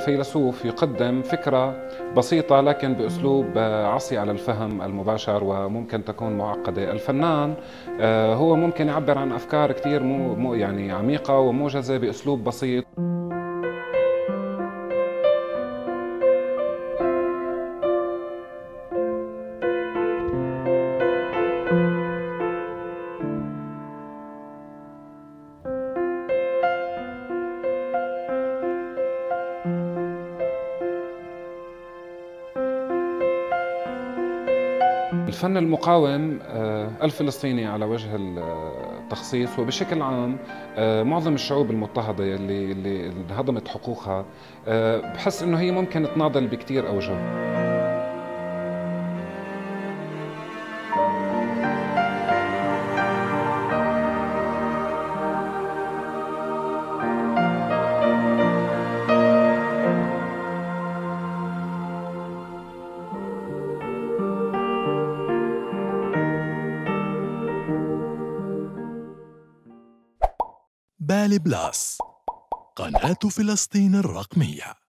الفيلسوف يقدم فكرة بسيطة لكن بأسلوب عصي على الفهم المباشر وممكن تكون معقدة. الفنان هو ممكن يعبر عن أفكار كتير مو يعني عميقة وموجزة بأسلوب بسيط. الفن المقاوم الفلسطيني على وجه التخصيص وبشكل عام معظم الشعوب المضطهدة اللي انهضمت حقوقها بحس انه هي ممكن تناضل بكتير اوجه. بالبلاس، قناة فلسطين الرقمية.